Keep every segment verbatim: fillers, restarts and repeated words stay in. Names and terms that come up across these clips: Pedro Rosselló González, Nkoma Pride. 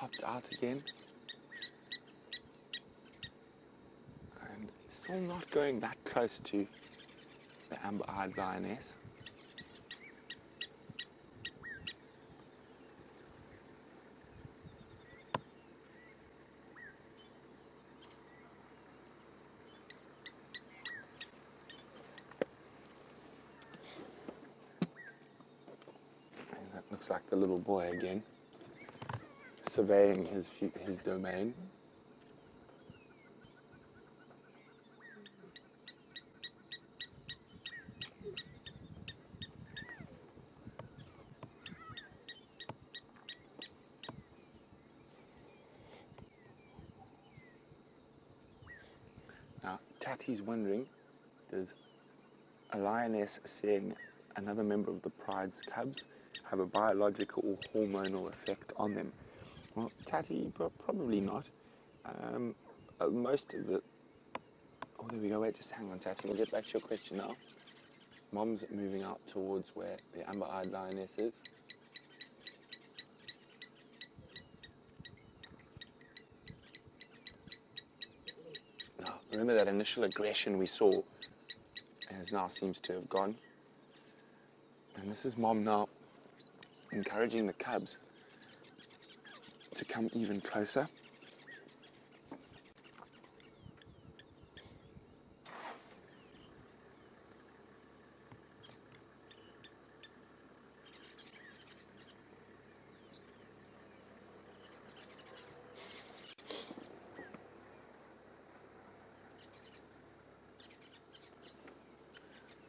popped out again. And still not going that close to the amber-eyed lioness. Looks like the little boy again, surveying his his domain. Now, Tatty's wondering, does a lioness seeing another member of the pride's cubs have a biological or hormonal effect on them? Well, Tatty, probably not. Um, uh, most of the... Oh, there we go. Wait, just hang on, Tatty. We'll get back to your question now. Mom's moving out towards where the amber-eyed lioness is. Now, remember that initial aggression we saw as now seems to have gone. And this is Mom now encouraging the cubs to come even closer.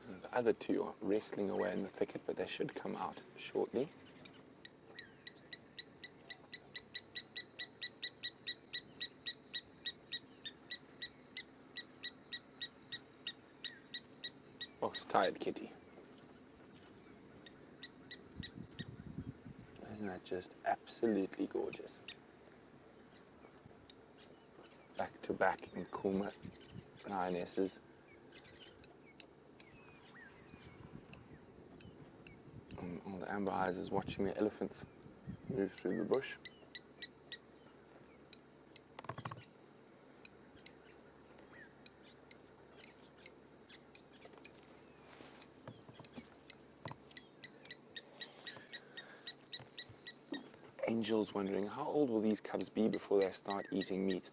And the other two are wrestling away in the thicket, but they should come out shortly. Tired kitty. Isn't that just absolutely gorgeous? Back to back Nkoma lionesses. And all the amber eyes is watching the elephants move through the bush. Angel's wondering, how old will these cubs be before they start eating meat?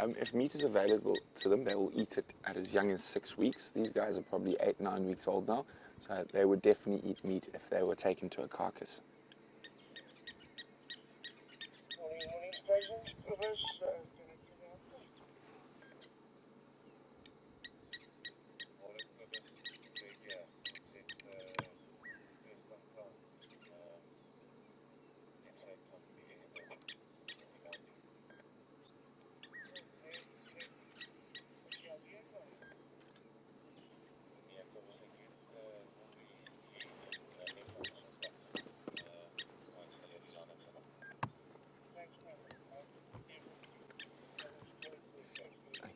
Um, if meat is available to them, they will eat it at as young as six weeks. These guys are probably eight, nine weeks old now, so they would definitely eat meat if they were taken to a carcass.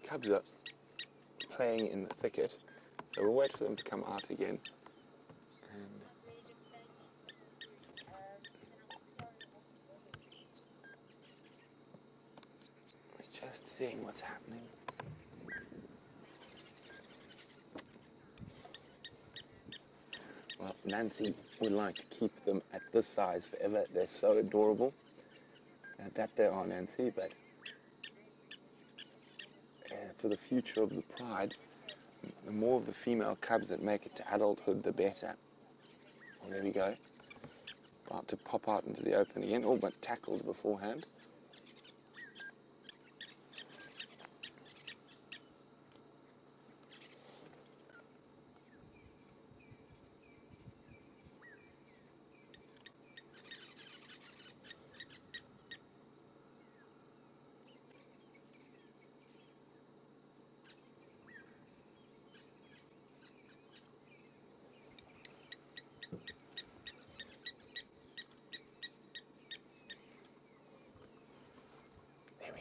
Cubs are playing in the thicket, so we'll wait for them to come out again. And we're just seeing what's happening. Well, Nancy would like to keep them at this size forever. They're so adorable. And that they are, Nancy, but for the future of the pride, the more of the female cubs that make it to adulthood, the better. Well, there we go. About to pop out into the open again, all but tackled beforehand.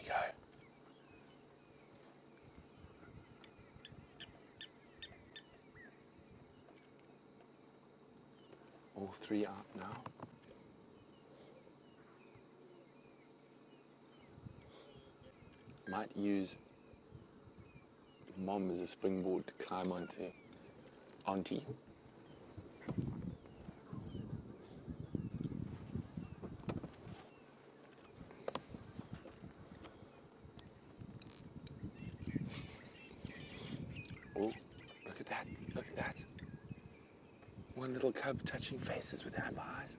Go. All three out now. might use mom as a springboard to climb onto auntie. Oh, look at that, look at that. One little cub touching faces with amber eyes.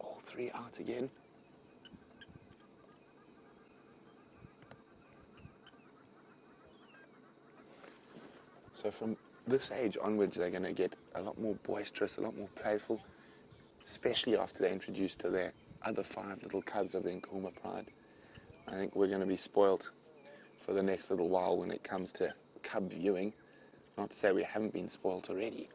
All three out again. So from this age onwards, they're going to get a lot more boisterous, a lot more playful, especially after they're introduced to their other five little cubs of the Nkoma Pride. I think we're going to be spoilt for the next little while when it comes to cub viewing. Not to say we haven't been spoilt already.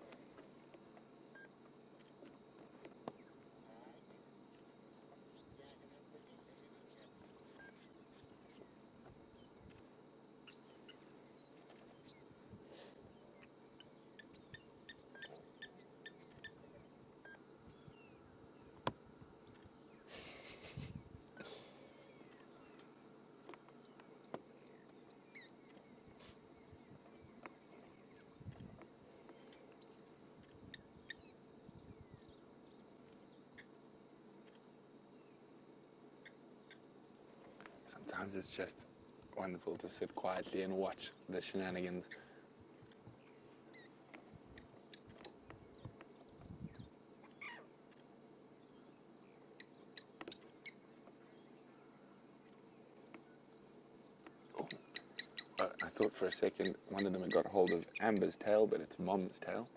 Sometimes it's just wonderful to sit quietly and watch the shenanigans. Oh, well, I thought for a second one of them had got hold of Amber's tail, but it's Mom's tail.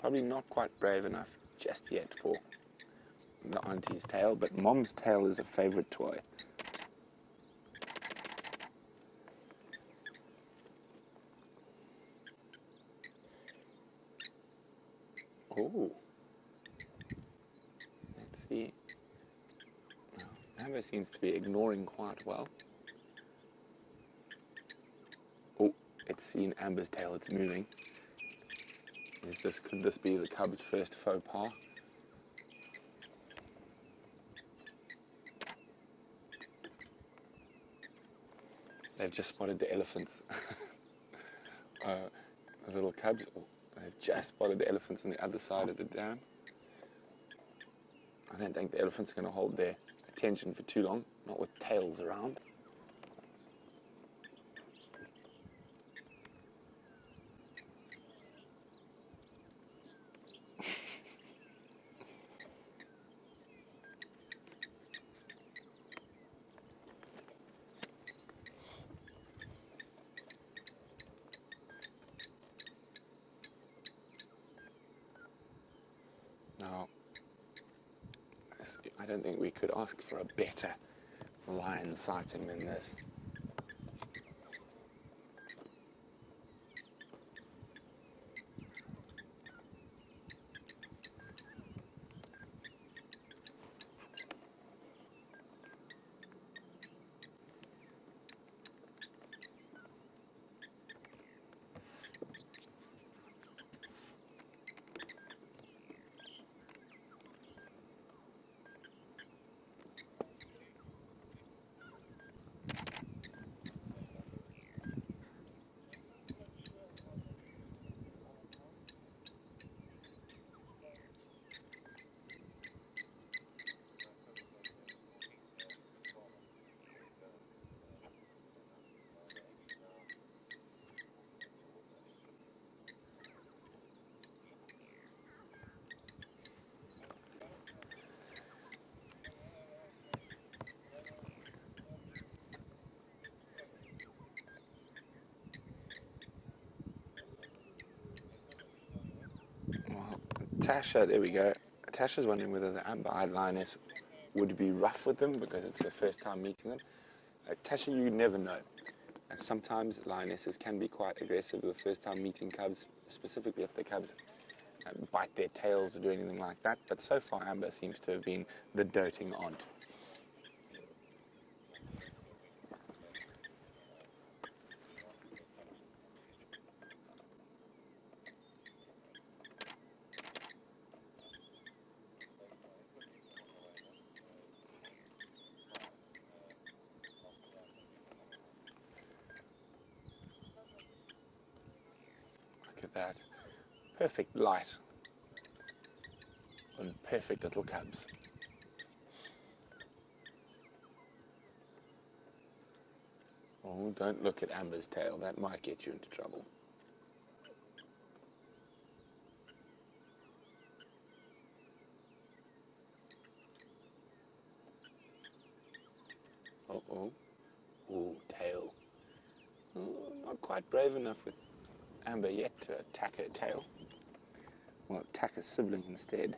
Probably not quite brave enough just yet for the auntie's tail, but Mom's tail is a favorite toy. Oh, let's see. Well, Amber seems to be ignoring quite well. Oh, it's seen Amber's tail, it's moving. Is this, could this be the cub's first faux pas? They've just spotted the elephants. uh, the little cubs. Oh. I've just spotted the elephants on the other side of the dam. I don't think the elephants are going to hold their attention for too long, not with tails around. Now, I don't think we could ask for a better lion sighting than this. Tasha, there we go. Tasha's wondering whether the amber-eyed lioness would be rough with them because it's the first time meeting them. Uh, Tasha, you never know. And sometimes lionesses can be quite aggressive the first time meeting cubs, specifically if the cubs bite their tails or do anything like that, but so far Amber seems to have been the doting aunt. That perfect light and perfect little cubs. Oh, don't look at Amber's tail, that might get you into trouble. Uh-oh. Oh, tail. Oh, not quite brave enough with Amber yet to attack her tail. Well, attack her sibling instead.